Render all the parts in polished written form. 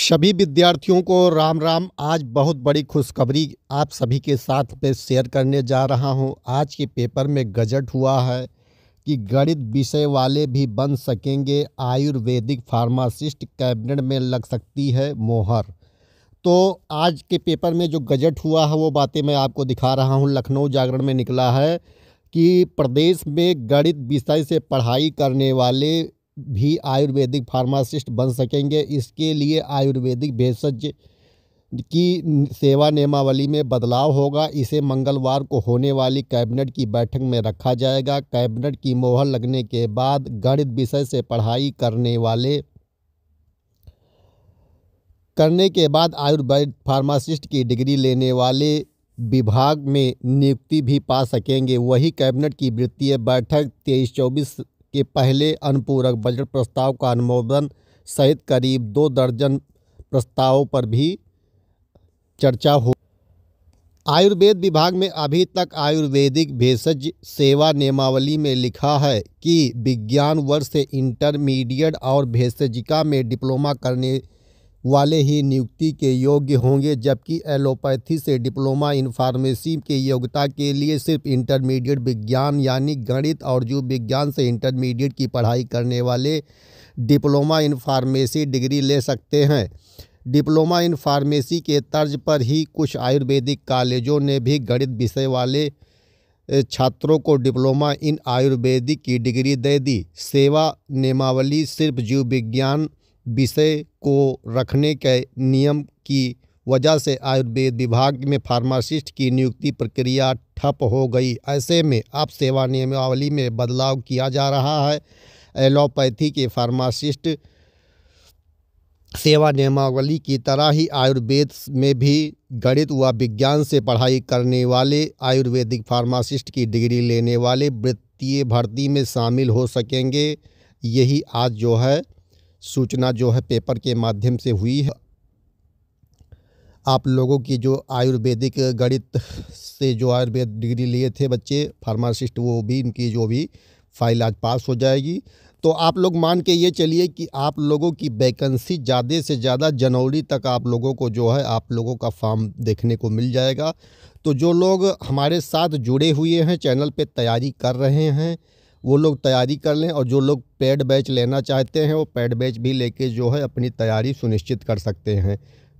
सभी विद्यार्थियों को राम राम। आज बहुत बड़ी खुशखबरी आप सभी के साथ पे शेयर करने जा रहा हूं। आज के पेपर में गजट हुआ है कि गणित विषय वाले भी बन सकेंगे आयुर्वेदिक फार्मासिस्ट, कैबिनेट में लग सकती है मोहर। तो आज के पेपर में जो गजट हुआ है वो बातें मैं आपको दिखा रहा हूं। लखनऊ जागरण में निकला है कि प्रदेश में गणित विषय से पढ़ाई करने वाले भी आयुर्वेदिक फार्मासिस्ट बन सकेंगे। इसके लिए आयुर्वेदिक भेषज की सेवा नियमावली में बदलाव होगा। इसे मंगलवार को होने वाली कैबिनेट की बैठक में रखा जाएगा। कैबिनेट की मोहर लगने के बाद गणित विषय से पढ़ाई करने के बाद आयुर्वेदिक फार्मासिस्ट की डिग्री लेने वाले विभाग में नियुक्ति भी पा सकेंगे। वही कैबिनेट की वित्तीय बैठक 23-24 के पहले अनुपूरक बजट प्रस्ताव का अनुमोदन सहित करीब 2 दर्जन प्रस्तावों पर भी चर्चा हो। आयुर्वेद विभाग में अभी तक आयुर्वेदिक भेषज सेवा नियमावली में लिखा है कि विज्ञान वर्ष से इंटरमीडिएट और भेषजिका में डिप्लोमा करने वाले ही नियुक्ति के योग्य होंगे, जबकि एलोपैथी से डिप्लोमा इन फार्मेसी के योग्यता के लिए सिर्फ इंटरमीडिएट विज्ञान यानी गणित और जीव विज्ञान से इंटरमीडिएट की पढ़ाई करने वाले डिप्लोमा इन फार्मेसी डिग्री ले सकते हैं। डिप्लोमा इन फार्मेसी के तर्ज पर ही कुछ आयुर्वेदिक कॉलेजों ने भी गणित विषय वाले छात्रों को डिप्लोमा इन आयुर्वेदिक की डिग्री दे दी। सेवा नियमावली सिर्फ जीव विज्ञान विषय को रखने के नियम की वजह से आयुर्वेद विभाग में फार्मासिस्ट की नियुक्ति प्रक्रिया ठप हो गई। ऐसे में अब सेवा नियमावली में बदलाव किया जा रहा है। एलोपैथी के फार्मासिस्ट सेवा नियमावली की तरह ही आयुर्वेद में भी गणित व विज्ञान से पढ़ाई करने वाले आयुर्वेदिक फार्मासिस्ट की डिग्री लेने वाले वृत्तीय भर्ती में शामिल हो सकेंगे। यही आज जो है सूचना जो है पेपर के माध्यम से हुई है। आप लोगों की जो आयुर्वेदिक गणित से जो आयुर्वेद डिग्री लिए थे बच्चे फार्मासिस्ट, वो भी इनकी जो भी फाइल आज पास हो जाएगी। तो आप लोग मान के ये चलिए कि आप लोगों की वैकेंसी ज़्यादा से ज़्यादा जनवरी तक आप लोगों को जो है आप लोगों का फॉर्म देखने को मिल जाएगा। तो जो लोग हमारे साथ जुड़े हुए हैं चैनल पे तैयारी कर रहे हैं वो लोग तैयारी कर लें, और जो लोग पेड बैच लेना चाहते हैं वो पेड बैच भी लेके जो है अपनी तैयारी सुनिश्चित कर सकते हैं।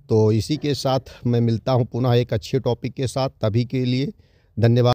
तो इसी के साथ मैं मिलता हूँ पुनः एक अच्छे टॉपिक के साथ। तभी के लिए धन्यवाद।